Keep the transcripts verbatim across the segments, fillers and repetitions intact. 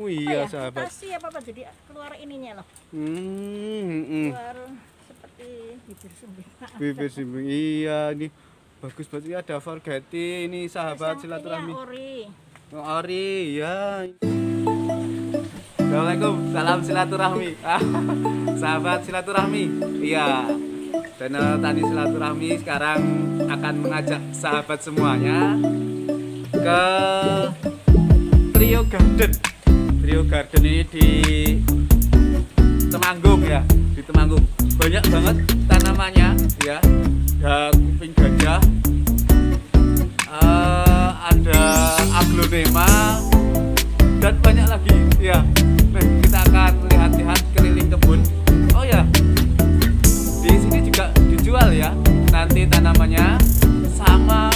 Wih, iya sahabat. Kasih apa apa jadi keluar ininya loh. Hmm. Keluar seperti bibir sumbing. Bibir sumbing. Iya nih. Bagus banget. Ada forgetii ini sahabat silaturahmi. Ori. Ori ya. Assalamualaikum, salam silaturahmi. Sahabat silaturahmi. Iya. Channel Tani Silaturahmi sekarang akan mengajak sahabat semuanya ke Rio Garden. Rio Garden ini di Temanggung ya, di Temanggung. Banyak banget tanamannya ya. Ada kuping gajah, uh, ada aglonema dan banyak lagi ya. Nah, kita akan lihat-lihat keliling kebun. Oh ya, di sini juga dijual ya nanti tanamannya sama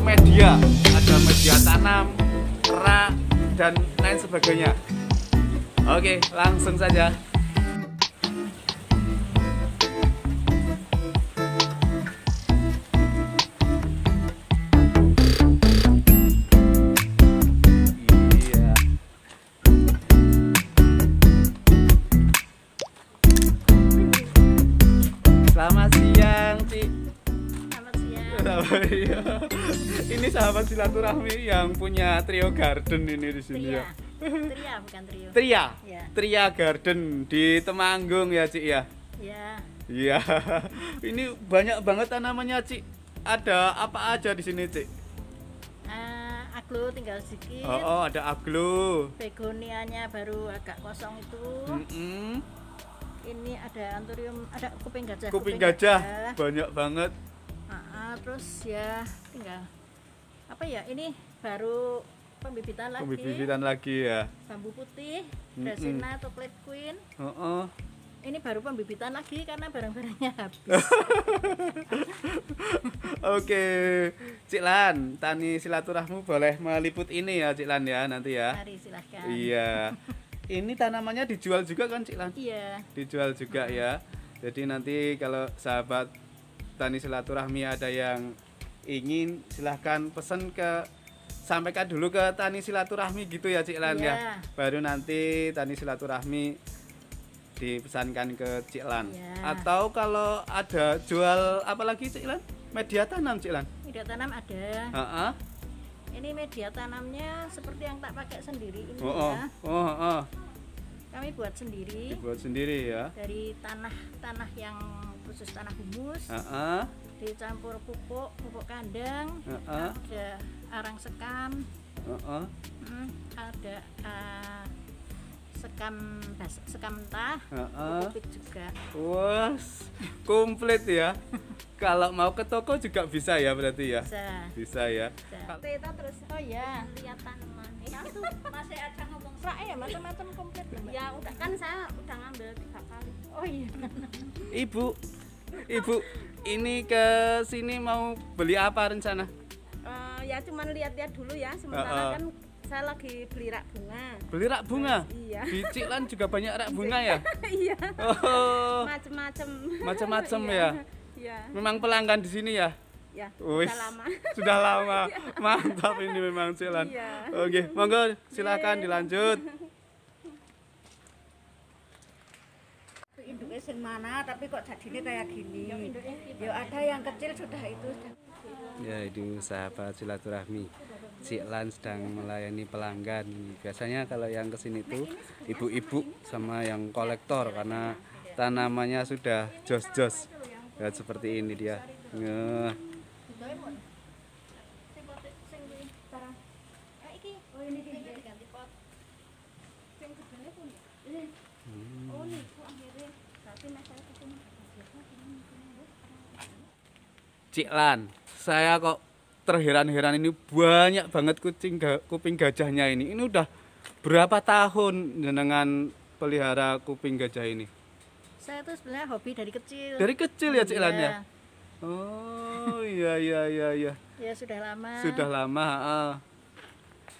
media, ada media tanam, kerak dan lain sebagainya. Oke, langsung saja. Ini sahabat silaturahmi yang punya Trio Garden ini di sini ya. Tria, bukan Trio. Tria. Ya. Tria Garden di Temanggung ya, Cik ya. Iya. Iya. Ini banyak banget tanamannya, Cik. Ada apa aja di sini, Cik? Uh, aglo tinggal sedikit. Oh, oh, ada aglo. Begonianya baru agak kosong itu. Mm -mm. Ini ada anturium, ada kuping gajah. Kuping, kuping gajah. gajah. Banyak banget. Nah, terus ya tinggal apa ya, ini baru pembibitan lagi pembibitan lagi ya, bambu putih, Dracaena, Chocolate Queen. uh -uh. Ini baru pembibitan lagi karena barang-barangnya habis. Oke, Cik Lan, Tani Silaturahmi boleh meliput ini ya, Cik Lan ya, nanti ya. Mari, silahkan. Iya. Ini tanamannya dijual juga kan, Cik Lan? Iya, dijual juga. uh -huh. Ya, jadi nanti kalau sahabat Tani Silaturahmi ada yang ingin, silahkan pesan ke, sampaikan dulu ke Tani Silaturahmi gitu ya, Cik Lan. Yeah. Ya, baru nanti Tani Silaturahmi dipesankan ke Cik Lan. Yeah. Atau kalau ada jual apa lagi, Cik Lan? Media tanam, Cik Lan? Media tanam ada. Uh-uh. Ini media tanamnya seperti yang tak pakai sendiri ini. Oh, ya. oh, oh, oh. Kami buat sendiri. Dibuat sendiri ya. Dari tanah-tanah yang khusus tanah humus. Uh-uh. Dicampur pupuk, pupuk kandang. Uh-uh. Ada arang sekam. Uh-uh. hmm, Ada uh, sekam sekam mentah. Uh-uh. Pupuk juga. Was, komplit ya. Kalau mau ke toko juga bisa ya berarti ya. Bisa. Bisa ya. Bisa. Kita terus. Oh ya, lihat tanaman. Itu masih ada ngomong. Ya, macam-macam komplit. Ya, udah kan saya udah ngambil tiga kali. Oh iya. Ibu, Ibu, ini ke sini mau beli apa rencana? Uh, ya cuman lihat-lihat dulu ya, sementara uh, uh. kan saya lagi beli rak bunga. Beli rak bunga? Uh, iya. Di Cik Lan juga banyak rak bunga ya? Iya. Oh. Macam-macam. Macam-macam ya. Iya. Memang pelanggan di sini ya? Ya, Uis, sudah lama. Sudah lama. Mantap ini memang Cik Lan. Ya. Oke, monggo silakan dilanjut. Induknya sing mana tapi kok jadinya kayak gini. Ya ada yang kecil sudah itu. Ya, itu sahabat silaturahmi. Cik Lan sedang melayani pelanggan. Biasanya kalau yang kesini tuh ibu-ibu sama yang kolektor karena tanamannya sudah jos-jos. Ya seperti ini dia. Nah. Cik Lan, saya kok terheran-heran, ini banyak banget kucing kuping gajahnya ini. Ini udah berapa tahun dengan pelihara kuping gajah ini? Saya itu sebenarnya hobi dari kecil. Dari kecil ya, Cik Lan ya. Oh iya iya iya iya. Ya sudah lama. Sudah lama. Uh.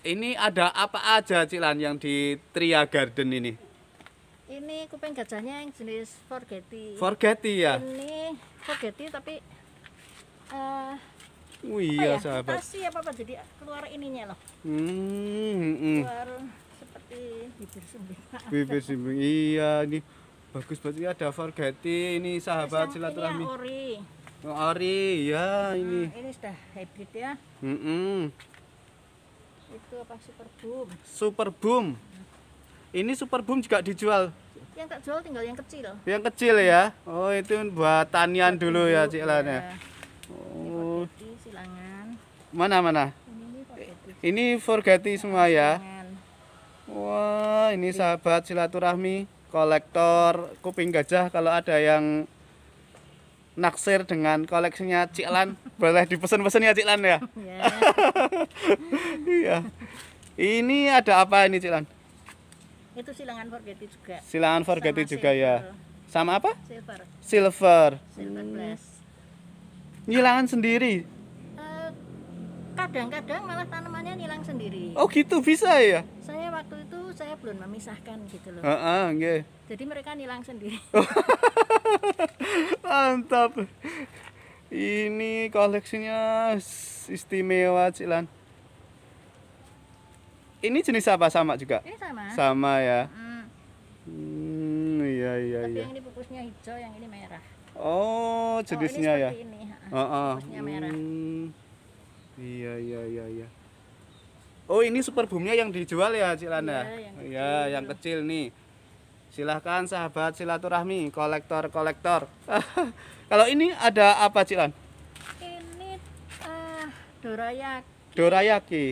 Ini ada apa aja, Cik Lan, yang di Tria Garden ini? Ini kuping gajahnya yang jenis forgetii. Forgetii ya. Ini forgetii tapi. Uh, Wih apa ya, sahabat. Kasih apa apa jadi keluar ininya loh. Hmm, hmm. Keluar seperti Bibir simbing. Iya, ini bagus banget. Ada Forgetii, ini sahabat silaturahmi. Ori. Oh, ori, ya ini. Nah, ini sudah hybrid ya. Mm -mm. Itu apa super boom? Super boom. Ini super boom juga dijual. Yang tak jual tinggal yang kecil. Yang kecil ya. Oh, itu buat tanian dulu ya, Cik Lan ya. Oh. Silangan. Mana-mana? Ini Forgetii semua ya. Wah, ini sahabat silaturahmi, kolektor kuping gajah. Kalau ada yang naksir dengan koleksinya Cik Lan, boleh dipesan-pesan ya Cik Lan ya. Iya. Ini ada apa ini Cik Lan? Itu silangan Forgetii juga. Silangan Forgetii juga silver. Ya. Sama apa? Silver. Silver. Silver blast. Nyilangan sendiri. Kadang-kadang uh, malah tanamannya nyilang sendiri. Oh gitu bisa ya? Saya waktu itu saya belum memisahkan gitu loh. Uh, uh, okay. Jadi mereka nyilang sendiri. Mantap. Ini koleksinya istimewa Cik Lan. Ini jenis apa sama juga? Ini sama. Sama ya. Hmm. Hmm, iya iya Tapi iya. Yang ini pupusnya hijau, yang ini merah. Oh, jenisnya oh, ini ya. Ini. Uh -uh. Pupusnya merah. Hmm. Iya iya iya iya. Oh, ini super boomnya yang dijual ya, Cik Lan. Iya, yang kecil, ya, yang kecil nih. Silahkan sahabat silaturahmi, kolektor-kolektor. Kalau ini ada apa, Cik Lan? Ini uh, dorayaki. Dorayaki.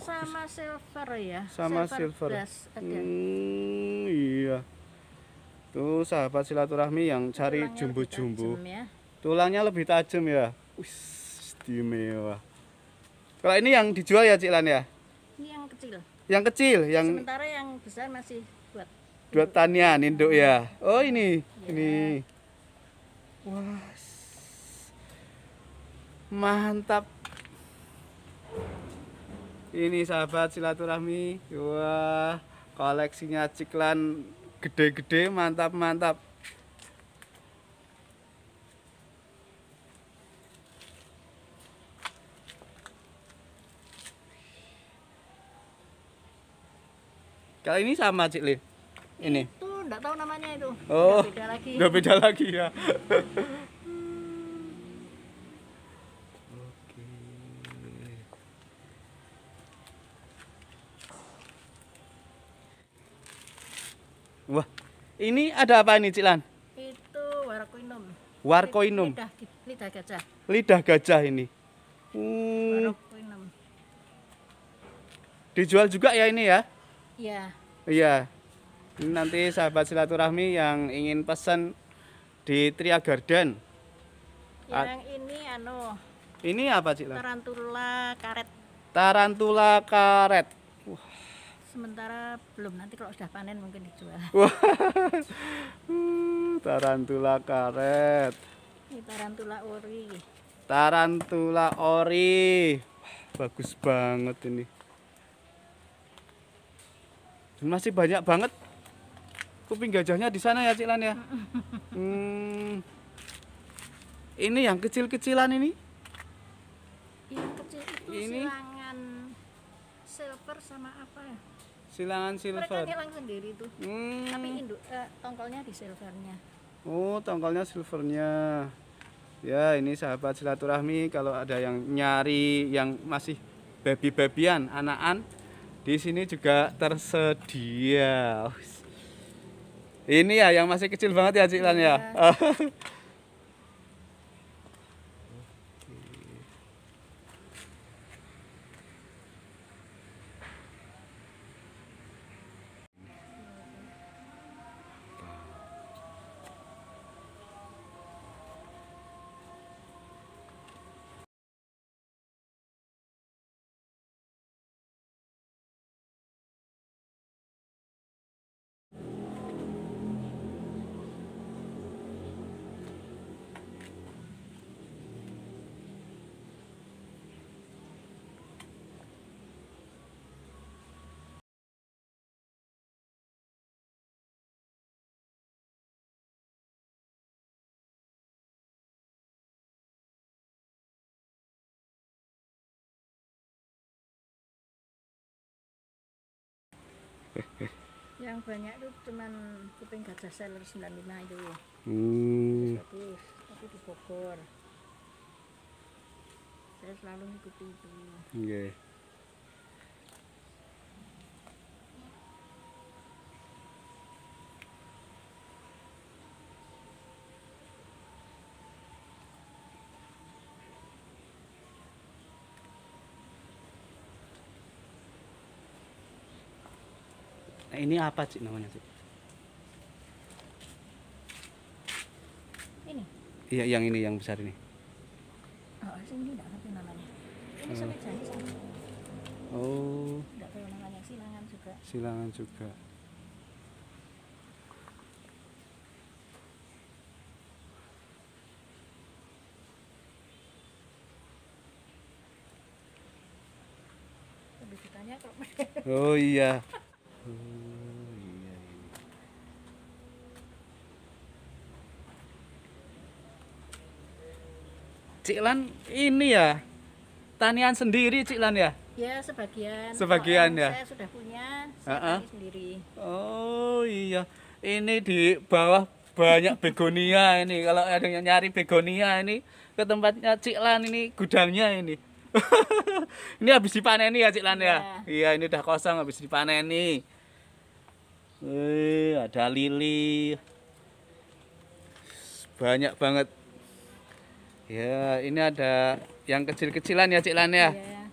Sama silver ya, sama silver, silver. Blast, hmm, iya tuh sahabat silaturahmi yang cari jumbo-jumbo ya. Tulangnya lebih tajam ya. Uish, istimewa. Kalau ini yang dijual ya Cik Lan ya, ini yang kecil, yang kecil yang sementara yang besar masih buat buat tanian induk ya. Oh ini ya. Ini wah mantap. Ini sahabat silaturahmi, wah koleksinya Cik Lan gede-gede, mantap-mantap. Kali ini sama Cik Lin, ini. Itu nggak tahu namanya itu. Oh, udah beda lagi. Udah beda lagi ya. Wah, ini ada apa ini Cik Lan? Itu Warocqueanum. Warocqueanum. Lidah, lidah gajah. Lidah gajah ini. Hmm. Warocqueanum. Dijual juga ya ini ya? Iya. Iya. Ini nanti sahabat silaturahmi yang ingin pesan di Tria Garden. Yang A ini ano. Ini apa Cik Lan? Tarantula karet. Tarantula karet. Wah. Sementara belum, nanti kalau sudah panen mungkin dijual. Tarantula karet. Ini tarantula ori. Tarantula ori. Bagus banget ini. Masih banyak banget kuping gajahnya di sana ya Cik Lan ya. Hmm. Ini yang kecil-kecilan ini. Yang kecil itu ini. Silangan silver sama apa ya? Silangan silver. Mereka nyelang sendiri tuh. Hmm. Tapi induk, eh, tongkolnya di silvernya. Oh, tongkolnya silvernya. Ya, ini sahabat silaturahmi kalau ada yang nyari yang masih baby-babyan, anakan, di sini juga tersedia. Ini ya yang masih kecil banget ya Cik Lan ya. Ya. Yang banyak itu cuman kuping gajah seller sembilan puluh lima itu. Hmm. Bagus, tapi di Bogor. Saya selalu ngikuti itu. Nggih. Nah, ini apa Cik namanya Cik? Ini? Iya yang ini, yang besar ini. Oh, ini enggak ngerti namanya. Ini sampai jari sama. Oh. Enggak tahu namanya, silangan juga. Silangan juga. Lebih ditanya kok. Oh iya. Oh, iya, iya. Cik Lan ini ya tanian sendiri Cik Lan ya? Ya sebagian. Sebagian ya. Saya sudah punya saya uh -uh. sendiri. Oh iya, ini di bawah banyak begonia ini. Kalau ada yang nyari begonia ini ke tempatnya Cik Lan ini, gudangnya ini. Ini habis dipaneni ya Cik Lan ya? ya? Iya ini udah kosong habis dipaneni. Eh, ada lili banyak banget ya, ini ada yang kecil-kecilan ya Cik Lan ya? Iya.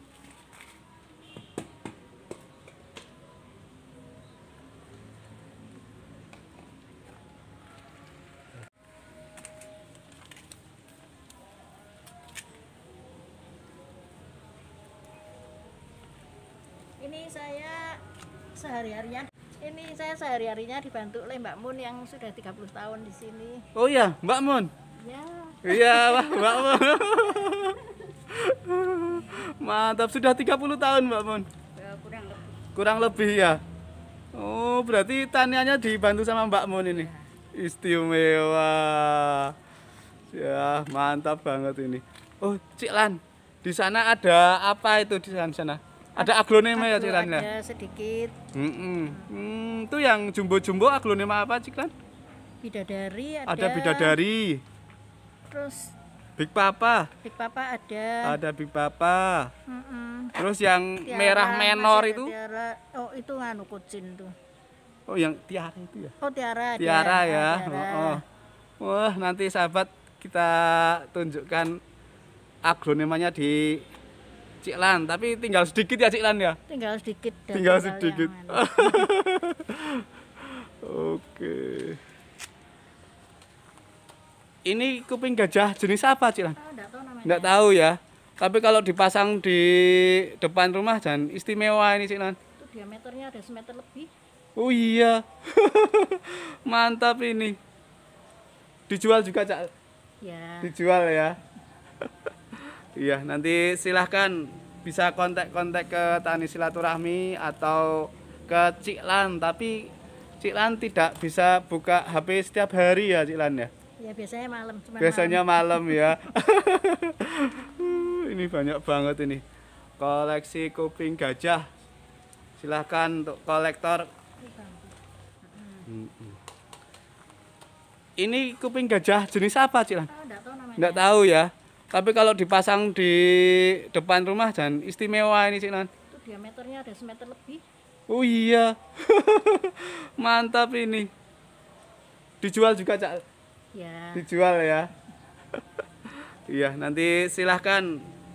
Ini saya sehari-harinya Ini saya sehari-harinya dibantu oleh Mbak Mun yang sudah tiga puluh tahun di sini. Oh iya, Mbak Mun. Ya. Iya, Mbak Mun. Mantap, sudah tiga puluh tahun Mbak Mun. Kurang lebih. Kurang lebih ya. Oh, berarti taniannya dibantu sama Mbak Mun ini. Ya. Istimewa. Ya, mantap banget ini. Oh, Cik Lan, di sana ada apa itu di sana? Ada aglonema ya Cik Lan? Ada sedikit. Mm -mm. Mm, itu yang jumbo-jumbo aglonema apa Cik Lan? Bidadari ada. Ada bidadari. Terus Big Papa. Big Papa ada. Ada Big Papa. Mm -mm. Terus yang tiara, merah menor itu? Tiara. Oh itu nganu kucing tuh. Oh yang tiara itu ya? Oh tiara. Tiara ada. ya. Tiara. Oh, oh. Wah nanti sahabat kita tunjukkan aglonemanya di Cik Lan, tapi tinggal sedikit ya Cik Lan ya? Tinggal sedikit. Tinggal sedikit. Oke. Ini kuping gajah jenis apa Cik Lan? Oh, enggak tahu namanya. Enggak tahu ya. Tapi kalau dipasang di depan rumah dan istimewa ini Cik Lan. Itu diameternya ada semeter lebih. Oh iya. Mantap ini. Dijual juga Cak? Ya. Dijual ya. Iya, nanti silahkan bisa kontak-kontak ke Tani Silaturahmi atau ke Cik Lan. Tapi Cik Lan tidak bisa buka H P setiap hari ya Cik Lan ya? Ya biasanya malam. Biasanya malam, malam ya. Ini banyak banget ini. Koleksi kuping gajah. Silahkan untuk kolektor. Ini kuping gajah jenis apa Cik Lan? Oh, enggak tahu namanya. Enggak tahu ya. Tapi kalau dipasang di depan rumah dan istimewa ini Cik Lan. Itu diameternya ada semeter lebih. Oh iya. Mantap ini. Dijual juga Cak? Ya. Dijual ya. Iya, nanti silahkan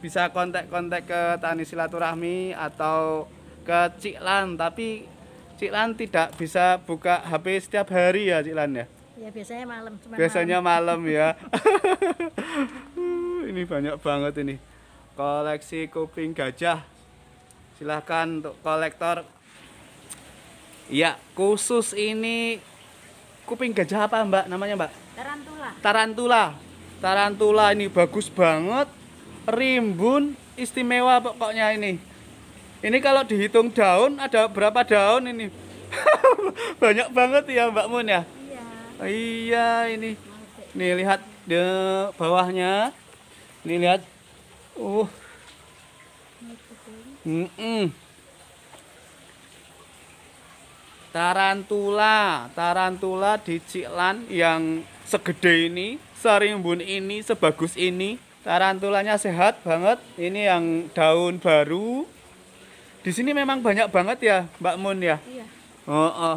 bisa kontak-kontak ke Tani Silaturahmi atau ke Cik Lan. Tapi Cik Lan tidak bisa buka H P setiap hari ya Cik Lan ya? Ya biasanya malam. Biasanya malam, malam ya. Ini banyak banget ini koleksi kuping gajah. Silahkan untuk kolektor. Ya khusus ini kuping gajah apa Mbak namanya Mbak? Tarantula. Tarantula. Tarantula ini bagus banget, rimbun, istimewa pokoknya ini. Ini kalau dihitung daun ada berapa daun ini? Banyak banget ya Mbak Mun ya. Iya. Iya ini. Nih lihat di bawahnya. Ini lihat, uh, mm -mm. Tarantula, tarantula di Cik Lan yang segede ini, serimbun ini, sebagus ini. Tarantulanya sehat banget. Ini yang daun baru. Di sini memang banyak banget ya, Mbak Mun ya. Iya. Oh, oh.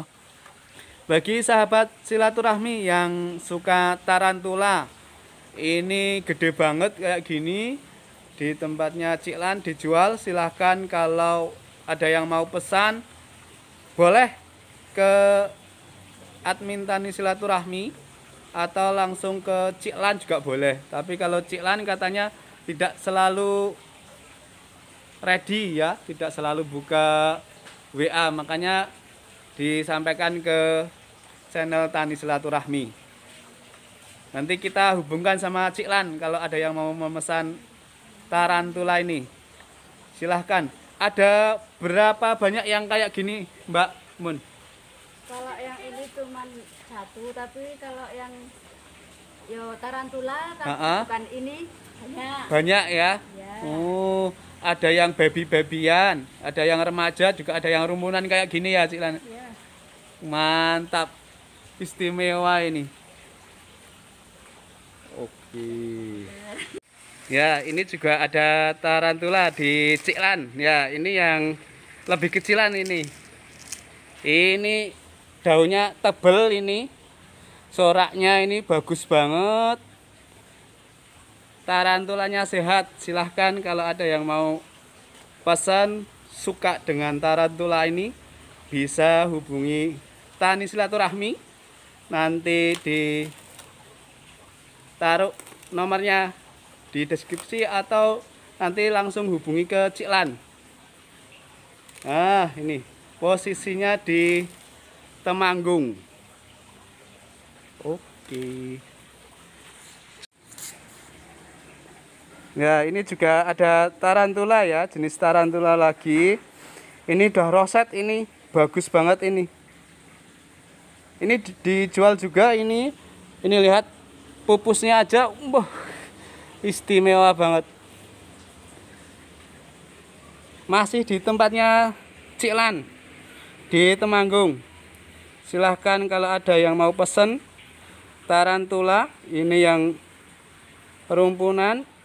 Bagi sahabat silaturahmi yang suka tarantula, ini gede banget kayak gini. Di tempatnya Cik Lan dijual. Silahkan kalau ada yang mau pesan, boleh ke admin Tani Silaturahmi atau langsung ke Cik Lan juga boleh. Tapi kalau Cik Lan katanya tidak selalu ready ya, tidak selalu buka W A, makanya disampaikan ke channel Tani Silaturahmi. Nanti kita hubungkan sama Cik Lan kalau ada yang mau memesan tarantula ini. Silahkan. Ada berapa banyak yang kayak gini, Mbak Mun? Kalau yang ini cuma satu, tapi kalau yang yo tarantula tapi uh-uh. bukan ini banyak. Banyak ya? Ya. Oh, ada yang baby-babyan, ada yang remaja, juga ada yang rumunan kayak gini ya, Cik Lan. Ya. Mantap, istimewa ini. Oke. Ya, ini juga ada tarantula di Cik Lan. Ya, ini yang lebih kecilan ini. Ini daunnya tebel ini, soraknya ini bagus banget. Tarantulanya sehat. Silahkan kalau ada yang mau pesan suka dengan tarantula ini, bisa hubungi Tani Silaturahmi. Nanti ditaruh nomornya di deskripsi atau nanti langsung hubungi ke Cik Lan. Nah, ini posisinya di Temanggung. Oke. Ya, ini juga ada tarantula ya, jenis tarantula lagi. Ini udah roset ini, bagus banget ini. Ini dijual juga ini. Ini lihat pupusnya aja, wah, istimewa banget. Masih di tempatnya Cik Lan di Temanggung. Silahkan kalau ada yang mau pesen tarantula, ini yang rumpunan.